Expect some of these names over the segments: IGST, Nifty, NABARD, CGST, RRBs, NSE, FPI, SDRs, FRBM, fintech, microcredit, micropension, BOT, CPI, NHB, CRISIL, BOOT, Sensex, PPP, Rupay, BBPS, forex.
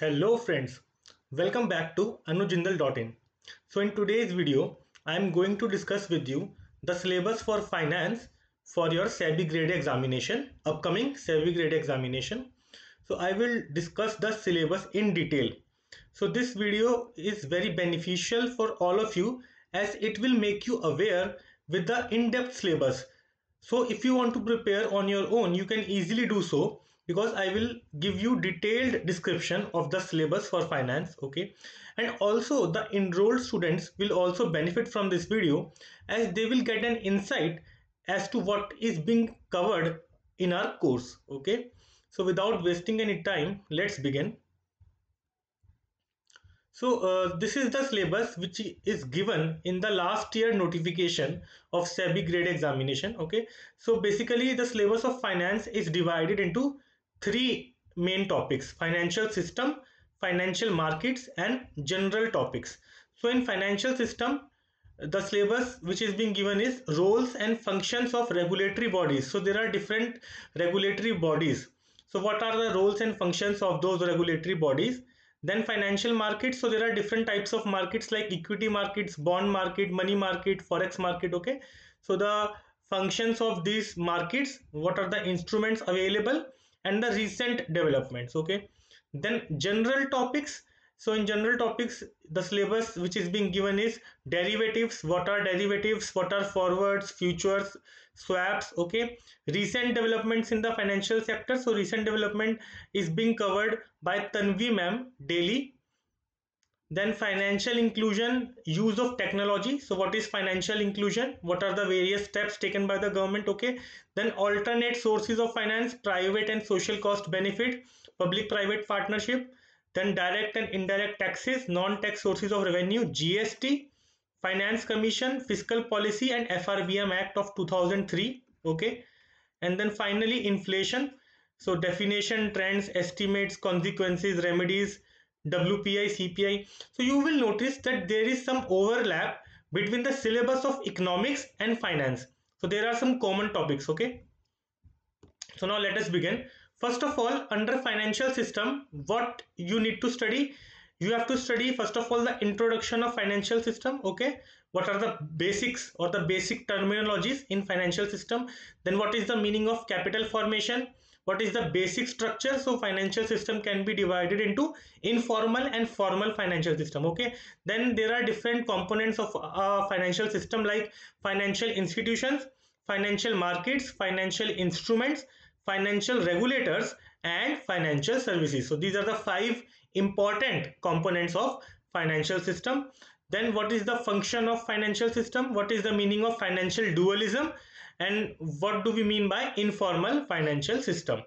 Hello friends, welcome back to Anujindal.in. So in today's video, I am going to discuss with you the syllabus for finance for your SEBI grade examination, upcoming SEBI grade examination. So I will discuss the syllabus in detail. So this video is very beneficial for all of you as it will make you aware with the in-depth syllabus. So if you want to prepare on your own, you can easily do so because I will give you detailed description of the syllabus for finance, okay? And also the enrolled students will also benefit from this video as they will get an insight as to what is being covered in our course, okay? So without wasting any time, let's begin. So this is the syllabus which is given in the last year notification of SEBI grade examination, okay? So basically the syllabus of finance is divided into three main topics: financial system, financial markets and general topics. So in financial system, the syllabus which is being given is roles and functions of regulatory bodies. So there are different regulatory bodies. So what are the roles and functions of those regulatory bodies? Then financial markets, so there are different types of markets like equity markets, bond market, money market, forex market, okay? So the functions of these markets, what are the instruments available and the recent developments, okay? Then general topics, so in general topics the syllabus which is being given is derivatives, what are derivatives, what are forwards, futures, swaps, okay? Recent developments in the financial sector, so recent development is being covered by Tanvi ma'am daily. Then financial inclusion, use of technology, so what is financial inclusion, what are the various steps taken by the government, okay? Then alternate sources of finance, private and social cost benefit, public-private partnership. Then direct and indirect taxes, non-tax sources of revenue, GST, Finance Commission, Fiscal Policy and FRBM Act of 2003, okay? And then finally inflation, so definition, trends, estimates, consequences, remedies, WPI, CPI. So you will notice that there is some overlap between the syllabus of economics and finance. So there are some common topics, okay? So now let us begin. First of all, under financial system, what you need to study? You have to study first of all the introduction of financial system, okay? What are the basics or the basic terminologies in financial system? Then what is the meaning of capital formation? What is the basic structure? So financial system can be divided into informal and formal financial system, okay? Then there are different components of financial system like financial institutions, financial markets, financial instruments, financial regulators and financial services. So these are the five important components of financial system. Then what is the function of financial system? What is the meaning of financial dualism? And what do we mean by informal financial system?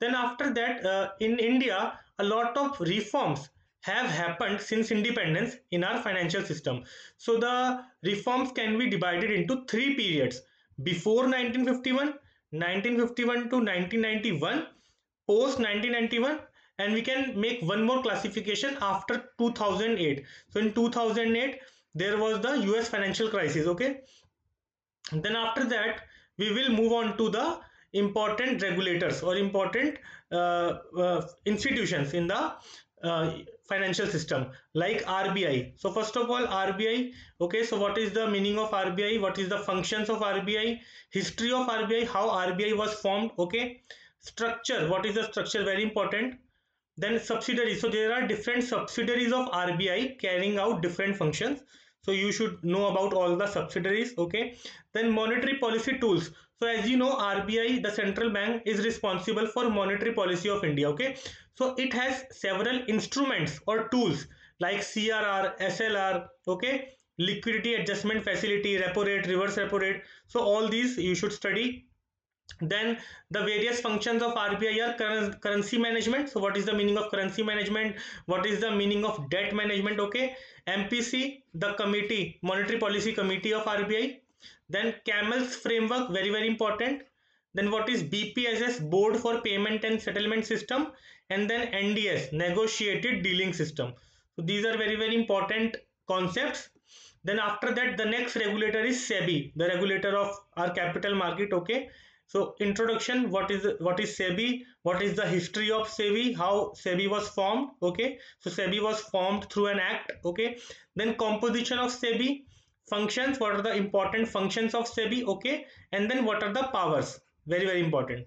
Then after that, in India, a lot of reforms have happened since independence in our financial system. So the reforms can be divided into three periods: before 1951, 1951 to 1991, post 1991, and we can make one more classification after 2008. So in 2008 there was the US financial crisis, okay? Then after that we will move on to the important regulators or important institutions in the financial system like RBI. So first of all, RBI, okay? So what is the meaning of RBI? What is the functions of RBI? History of RBI, how RBI was formed, okay? Structure, what is the structure? Very important. Then subsidiaries, so there are different subsidiaries of RBI carrying out different functions, so you should know about all the subsidiaries, okay? Then monetary policy tools, so as you know, RBI, the central bank, is responsible for monetary policy of India, okay? So it has several instruments or tools like CRR, SLR, okay, liquidity adjustment facility, repo rate, reverse repo rate, so all these you should study. Then the various functions of RBI are currency management, so what is the meaning of currency management, what is the meaning of debt management, okay? MPC, the committee, monetary policy committee of RBI. Then CAMELS framework, very important. Then what is BPSS, board for payment and settlement system, and then NDS, negotiated dealing system. So these are very important concepts. Then after that the next regulator is SEBI, the regulator of our capital market, okay? So introduction, what is SEBI, what is the history of SEBI, how SEBI was formed, okay. So SEBI was formed through an act, okay. Then composition of SEBI, functions, what are the important functions of SEBI, okay. And then what are the powers, very very important.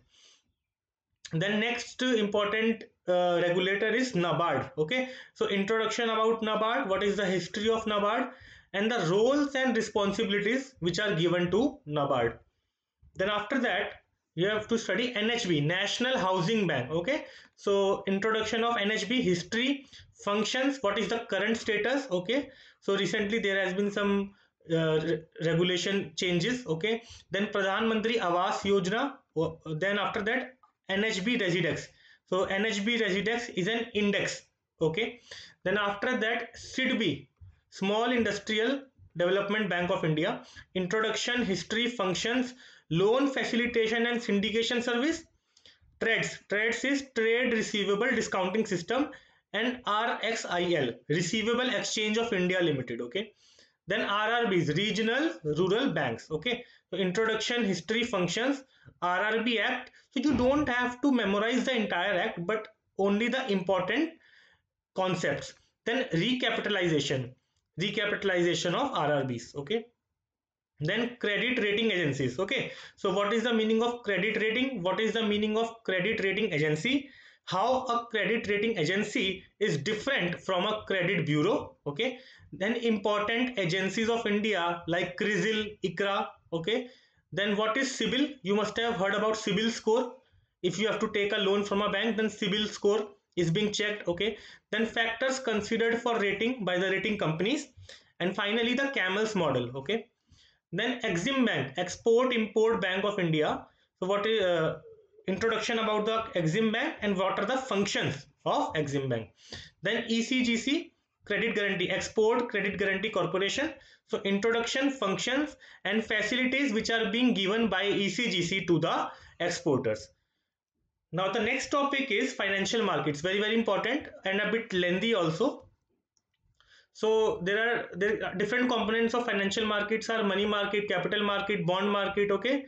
Then next important regulator is NABARD, okay. So introduction about NABARD, what is the history of NABARD, and the roles and responsibilities which are given to NABARD. Then after that you have to study NHB, National Housing Bank, okay. So introduction of NHB, history, functions, what is the current status, okay. So recently there has been some regulation changes, okay. Then Pradhan Mantri Awas Yojana, then after that NHB Residex. So NHB Residex is an index, okay. Then after that SIDBI, Small Industrial Development Bank of India, introduction, history, functions, loan facilitation and syndication service, TReDS, TReDS is Trade Receivable Discounting System, and RXIL, Receivable Exchange of India Limited, okay. Then RRBs, Regional Rural Banks, okay. So introduction, history, functions, RRB Act. So you don't have to memorize the entire act, but only the important concepts. Then recapitalization, recapitalization of RRBs, okay. Then credit rating agencies, okay. So what is the meaning of credit rating, what is the meaning of credit rating agency, how a credit rating agency is different from a credit bureau, okay. Then important agencies of India like CRISIL, ICRA, okay. Then what is CIBIL, you must have heard about CIBIL score. If you have to take a loan from a bank, then CIBIL score is being checked, okay. Then factors considered for rating by the rating companies, and finally the CAMELS model, okay. Then Exim Bank, Export Import Bank of India. So what is introduction about the Exim Bank and what are the functions of Exim Bank. Then ECGC, Credit Guarantee, Export Credit Guarantee Corporation. So introduction, functions and facilities which are being given by ECGC to the exporters. Now the next topic is financial markets, very very important and a bit lengthy also. So there are different components of financial markets are money market, capital market, bond market, okay.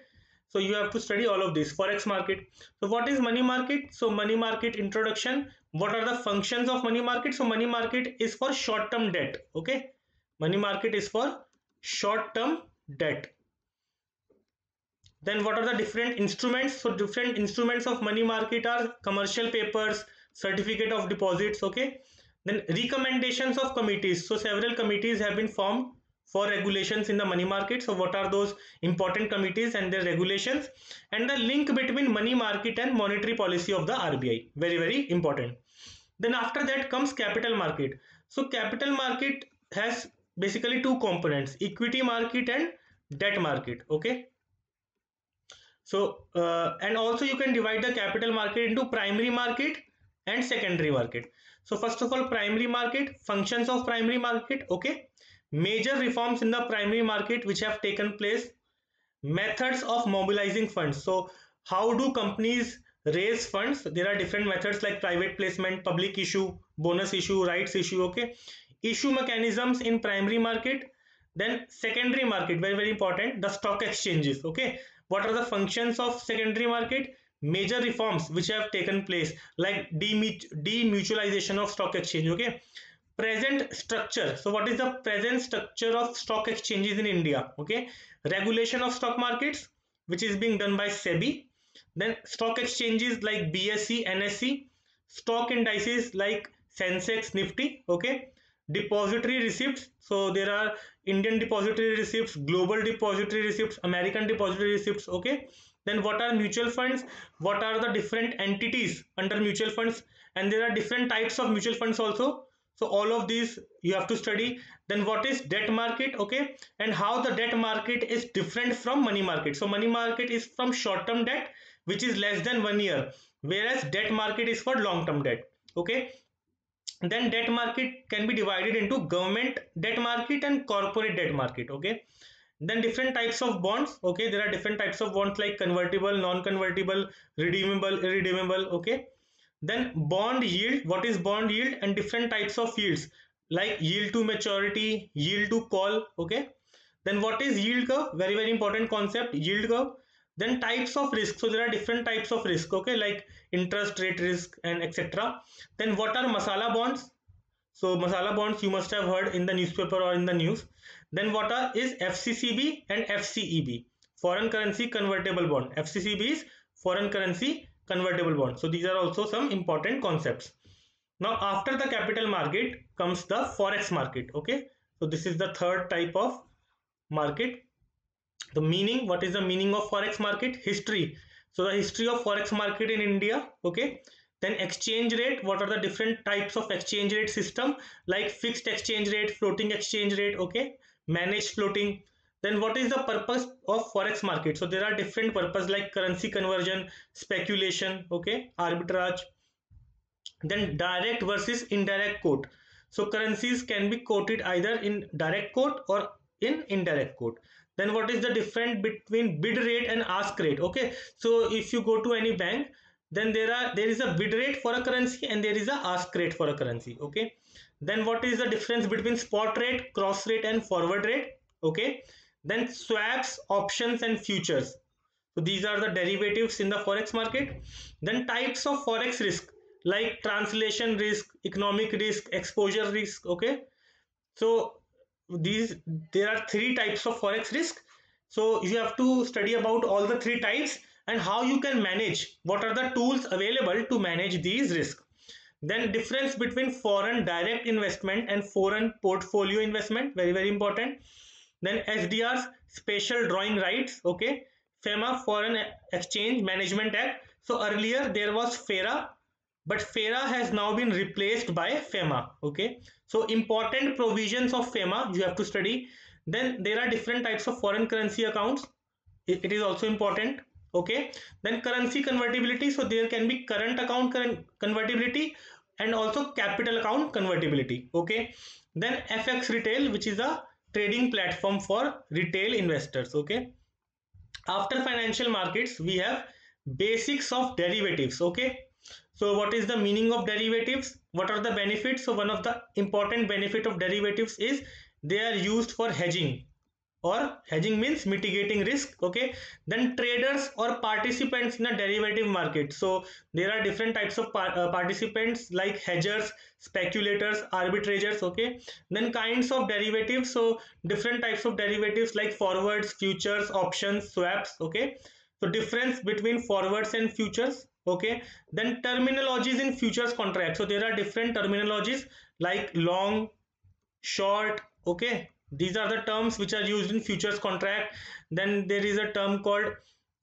So you have to study all of this. Forex market. So what is money market? So money market introduction. What are the functions of money market? So money market is for short-term debt, okay. Money market is for short-term debt. Then what are the different instruments? So different instruments of money market are commercial papers, certificate of deposits, okay. Then recommendations of committees. So several committees have been formed for regulations in the money market. So what are those important committees and their regulations, and the link between money market and monetary policy of the RBI. Very, very important. Then after that comes capital market. So capital market has basically two components, equity market and debt market. Okay. So and also you can divide the capital market into primary market and secondary market. So first of all, primary market, functions of primary market, okay. Major reforms in the primary market which have taken place, methods of mobilizing funds. So how do companies raise funds? There are different methods like private placement, public issue, bonus issue, rights issue, okay. Issue mechanisms in primary market. Then secondary market, very very important, the stock exchanges, okay. What are the functions of secondary market? Major reforms which have taken place like demutualization of stock exchange, okay. Present structure. So what is the present structure of stock exchanges in India, okay. Regulation of stock markets which is being done by SEBI. Then stock exchanges like BSE, NSE, stock indices like Sensex, Nifty, okay. Depository receipts. So there are Indian depository receipts, global depository receipts, American depository receipts, okay. Then what are mutual funds, what are the different entities under mutual funds, and there are different types of mutual funds also. So all of these you have to study. Then what is debt market, okay, and how the debt market is different from money market. So money market is from short-term debt which is less than 1 year, whereas debt market is for long-term debt, okay. Then debt market can be divided into government debt market and corporate debt market, okay. Then different types of bonds, okay. There are different types of bonds like convertible, non-convertible, redeemable, irredeemable, okay. Then bond yield, what is bond yield, and different types of yields like yield to maturity, yield to call, okay. Then what is yield curve, very very important concept, yield curve. Then types of risk. So there are different types of risk, okay, like interest rate risk and etc. Then what are masala bonds? So masala bonds you must have heard in the newspaper or in the news. Then what are is FCCB and FCEB, foreign currency convertible bond. FCCB is foreign currency convertible bond. So these are also some important concepts. Now after the capital market comes the forex market, okay. So this is the third type of market. The meaning, what is the meaning of forex market? History. So the history of forex market in India, okay. Then exchange rate, what are the different types of exchange rate system, like fixed exchange rate, floating exchange rate, okay, managed floating. Then what is the purpose of forex market? So there are different purposes like currency conversion, speculation, okay, arbitrage. Then direct versus indirect quote. So currencies can be quoted either in direct quote or in indirect quote. Then what is the difference between bid rate and ask rate? Okay, so if you go to any bank, then there is a bid rate for a currency and there is a ask rate for a currency. Okay, then what is the difference between spot rate, cross rate, and forward rate? Okay, then swaps, options, and futures. So these are the derivatives in the forex market. Then types of forex risk like translation risk, economic risk, exposure risk. Okay, so there are three types of forex risk. So you have to study about all the three types and how you can manage, what are the tools available to manage these risks. Then difference between foreign direct investment and foreign portfolio investment, very very important. Then SDRs, special drawing rights, okay, FEMA, Foreign Exchange Management Act. So earlier there was FERA, but FERA has now been replaced by FEMA, okay. So important provisions of FEMA you have to study. Then there are different types of foreign currency accounts. It is also important. Okay. Then currency convertibility. So there can be current account convertibility and also capital account convertibility. Okay. Then FX retail, which is a trading platform for retail investors. Okay. After financial markets, we have basics of derivatives. Okay. So what is the meaning of derivatives? What are the benefits? So one of the important benefit of derivatives is they are used for hedging, or hedging means mitigating risk. Okay. Then traders or participants in a derivative market. So there are different types of participants like hedgers, speculators, arbitrators. Okay. Then kinds of derivatives. So different types of derivatives like forwards, futures, options, swaps. Okay. So difference between forwards and futures. Okay, then terminologies in futures contract. So there are different terminologies like long, short. Okay, these are the terms which are used in futures contract. Then there is a term called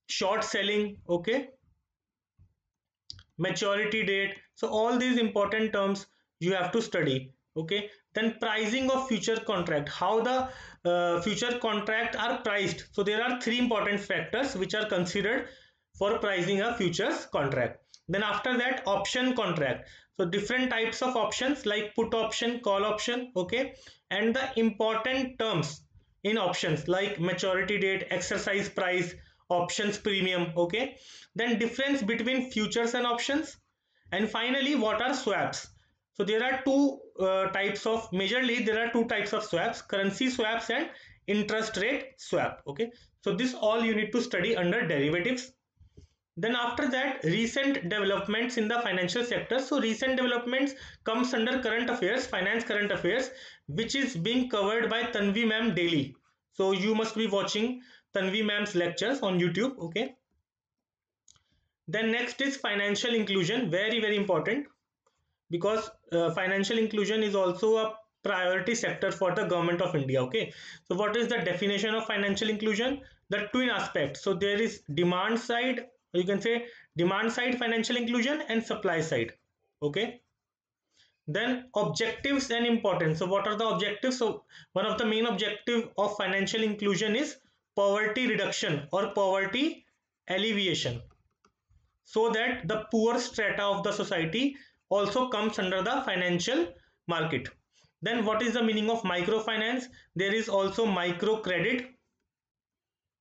short selling. Okay, maturity date. So all these important terms you have to study. Okay, then pricing of future contract, how the future contract are priced. So there are three important factors which are considered for pricing a futures contract. Then after that, option contract. So different types of options like put option, call option. Okay, and the important terms in options like maturity date, exercise price, options premium. Okay, then difference between futures and options. And finally, what are swaps? So there are two types of, majorly there are two types of swaps, currency swaps and interest rate swap. Okay, so this all you need to study under derivatives. Then after that, recent developments in the financial sector. So recent developments comes under current affairs, finance current affairs, which is being covered by Tanvi ma'am daily. So you must be watching Tanvi ma'am's lectures on YouTube. Okay. Then next is financial inclusion, very very important, because financial inclusion is also a priority sector for the government of India. Okay. So what is the definition of financial inclusion? The twin aspects. So there is demand side, you can say demand side financial inclusion, and supply side. Okay, then objectives and importance. So what are the objectives? So one of the main objective of financial inclusion is poverty reduction or poverty alleviation, so that the poor strata of the society also comes under the financial market. Then what is the meaning of microfinance? There is also microcredit.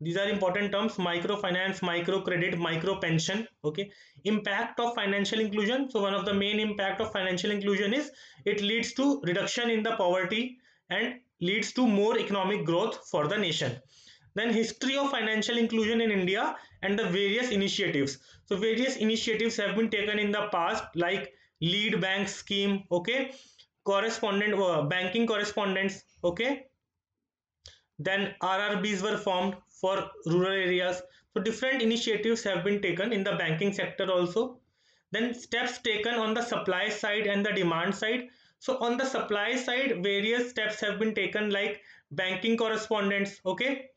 These are important terms, microfinance, microcredit, micropension. Okay. Impact of financial inclusion. So one of the main impact of financial inclusion is it leads to reduction in the poverty and leads to more economic growth for the nation. Then history of financial inclusion in India and the various initiatives. So various initiatives have been taken in the past, like lead bank scheme, okay, correspondent banking correspondence, okay. Then RRBs were formed for rural areas. So different initiatives have been taken in the banking sector also. Then steps taken on the supply side and the demand side. So on the supply side, various steps have been taken, like banking correspondence, okay,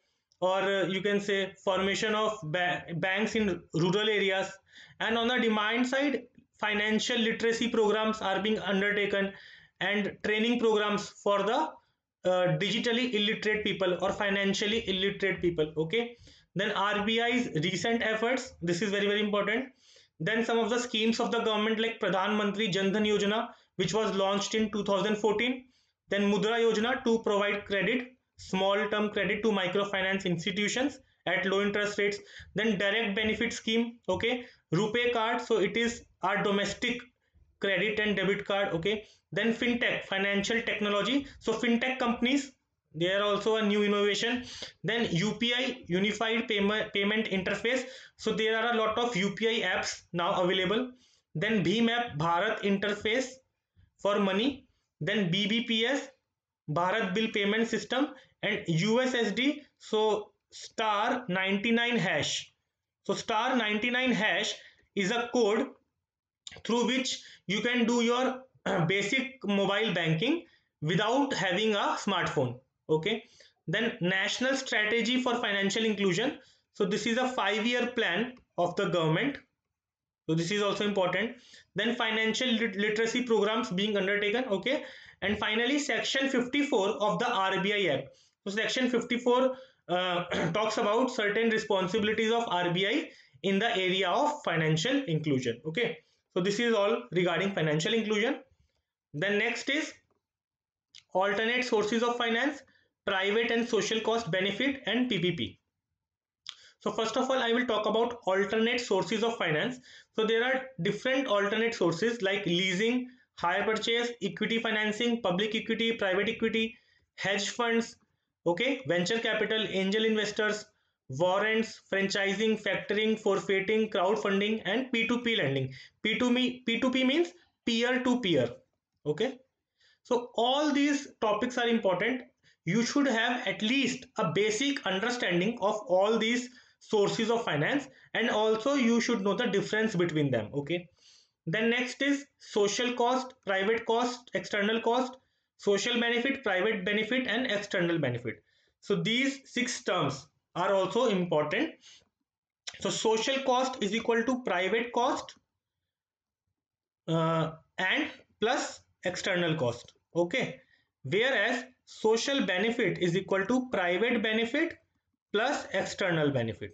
or you can say formation of banks in rural areas. And on the demand side, financial literacy programs are being undertaken and training programs for the digitally illiterate people or financially illiterate people, okay. Then RBI's recent efforts, this is very, very important. Then some of the schemes of the government, like Pradhan Mantri Jandhan Yojana, which was launched in 2014. Then Mudra Yojana to provide credit, small term credit to microfinance institutions at low interest rates. Then direct benefit scheme, okay. Rupay card, so it is our domestic credit and debit card, okay. Then fintech, financial technology, so fintech companies, they are also a new innovation. Then UPI, Unified Payment Interface. So there are a lot of UPI apps now available. Then Bheem app, Bharat Interface for money. Then BBPS, Bharat Bill Payment System, and USSD. So star 99 hash. So star 99 hash is a code through which you can do your basic mobile banking without having a smartphone. Okay, then national strategy for financial inclusion. So this is a 5-year plan of the government. So this is also important. Then financial literacy programs being undertaken. Okay, and finally section 54 of the RBI Act. So section 54 talks about certain responsibilities of RBI in the area of financial inclusion. Okay, so this is all regarding financial inclusion. Then next is alternate sources of finance, private and social cost benefit, and PPP. So first of all, I will talk about alternate sources of finance. So there are different alternate sources like leasing, hire purchase, equity financing, public equity, private equity, hedge funds, okay, venture capital, angel investors, warrants, franchising, factoring, forfeiting, crowdfunding, and P2P lending. P2P means peer to peer, okay. So all these topics are important. You should have at least a basic understanding of all these sources of finance, and also you should know the difference between them, okay. Then next is social cost, private cost, external cost, social benefit, private benefit, and external benefit. So these 6 terms are also important. So social cost is equal to private cost and plus external cost, okay, whereas social benefit is equal to private benefit plus external benefit.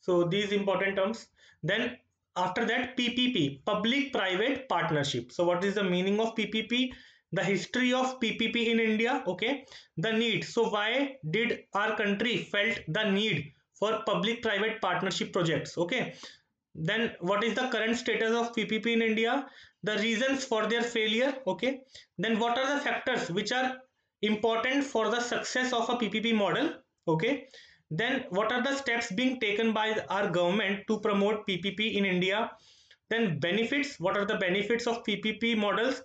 So these important terms. Then after that, PPP, public private partnership. So what is the meaning of PPP, the history of PPP in India, okay, the need. So why did our country felt the need for public private partnership projects, okay. Then what is the current status of PPP in India, the reasons for their failure, okay. Then what are the factors which are important for the success of a PPP model, okay. Then what are the steps being taken by our government to promote PPP in India. Then benefits, what are the benefits of PPP models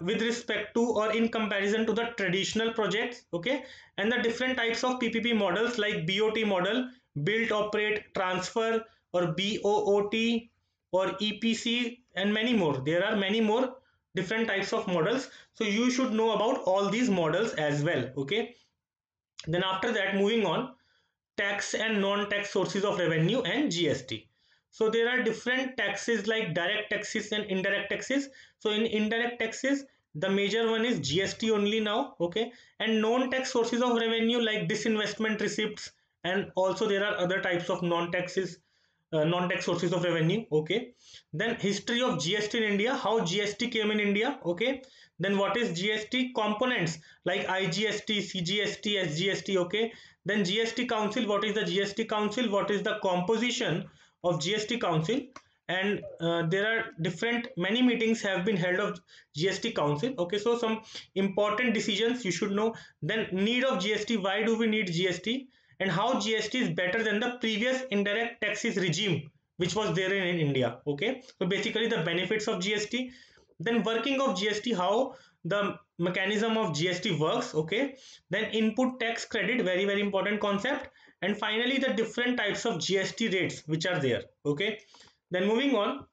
with respect to or in comparison to the traditional projects, okay. And the different types of PPP models like BOT model, build, operate, transfer, or BOOT, or EPC, and many more. There are many more different types of models. So you should know about all these models as well, okay. Then after that, moving on, tax and non-tax sources of revenue and GST. So there are different taxes like direct taxes and indirect taxes. So in indirect taxes, the major one is GST only now, okay. And non-tax sources of revenue like disinvestment receipts, and also there are other types of non-taxes. Non-tax sources of revenue, okay. Then history of GST in India, how GST came in India, okay. Then what is GST components like IGST, CGST, SGST, okay. Then GST Council, what is the GST Council, what is the composition of GST Council, and there are many meetings have been held of GST Council, okay. So some important decisions you should know. Then need of GST, why do we need GST, and how GST is better than the previous indirect taxes regime which was there in India. Okay, so basically the benefits of GST, then working of GST, how the mechanism of GST works. Okay, then input tax credit, very important concept, and finally the different types of GST rates which are there. Okay, then moving on,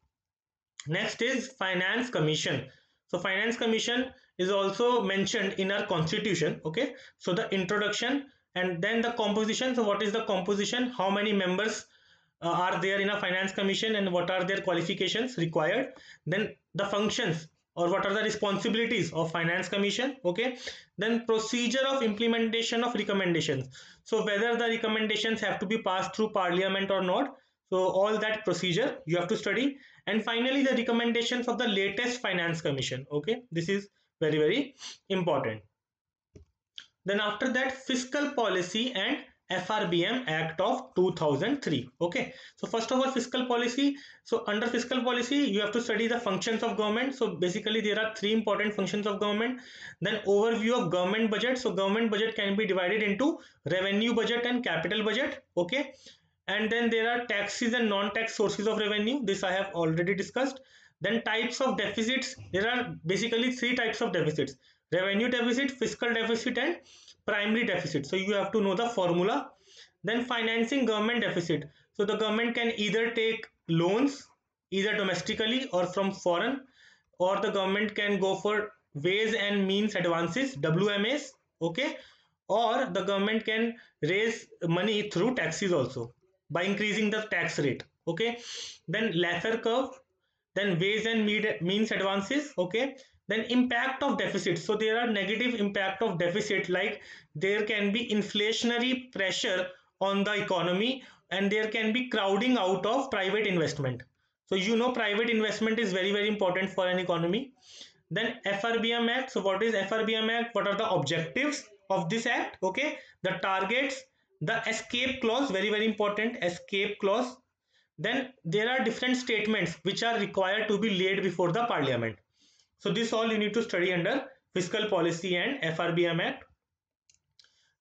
next is Finance Commission. So Finance Commission is also mentioned in our constitution. Okay, so the introduction and then the composition. So what is the composition, how many members are there in a Finance Commission and what are their qualifications required, then the functions or what are the responsibilities of Finance Commission. Okay, then procedure of implementation of recommendations, so whether the recommendations have to be passed through parliament or not, so all that procedure you have to study, and finally the recommendations of the latest Finance Commission. Okay, this is very important. Then after that, Fiscal Policy and FRBM Act of 2003. Okay, so first of all, fiscal policy. So under fiscal policy you have to study the functions of government. So basically there are three important functions of government. Then overview of government budget. So government budget can be divided into revenue budget and capital budget. Okay, and then there are taxes and non-tax sources of revenue. This I have already discussed. Then types of deficits. There are basically three types of deficits: revenue deficit, fiscal deficit, and primary deficit. So you have to know the formula. Then financing government deficit. So the government can either take loans, either domestically or from foreign, or the government can go for ways and means advances, WMAs. Okay, or the government can raise money through taxes also by increasing the tax rate. Okay, then Laffer curve, then ways and means advances. Okay, then impact of deficit. So there are negative impact of deficit, like there can be inflationary pressure on the economy and there can be crowding out of private investment. So you know private investment is very important for an economy. Then FRBM Act. So what is FRBM Act? What are the objectives of this act? Okay, the targets, the escape clause, very important, escape clause. Then there are different statements which are required to be laid before the parliament. So this all you need to study under fiscal policy and FRBM Act.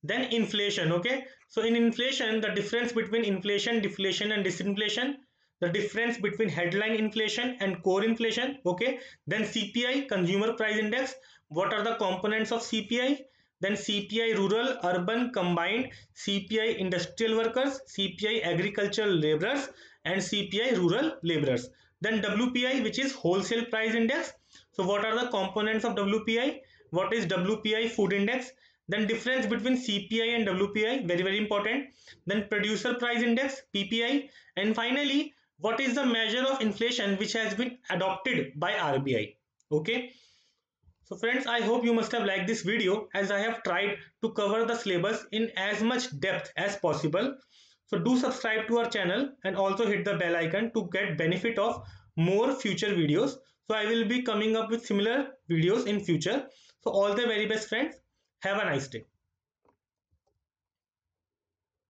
Then inflation. Okay, so in inflation, the difference between inflation, deflation and disinflation, the difference between headline inflation and core inflation. Okay, then CPI, consumer price index, what are the components of CPI, then CPI rural, urban combined, CPI industrial workers, CPI agricultural laborers and CPI rural laborers. Then WPI, which is wholesale price index. So what are the components of WPI? What is WPI food index? Then difference between CPI and WPI, very important. Then producer price index, PPI. And finally, what is the measure of inflation which has been adopted by RBI? Okay. So friends, I hope you must have liked this video, as I have tried to cover the syllabus in as much depth as possible. So do subscribe to our channel and also hit the bell icon to get benefit of more future videos. So I will be coming up with similar videos in future. So all the very best friends. Have a nice day.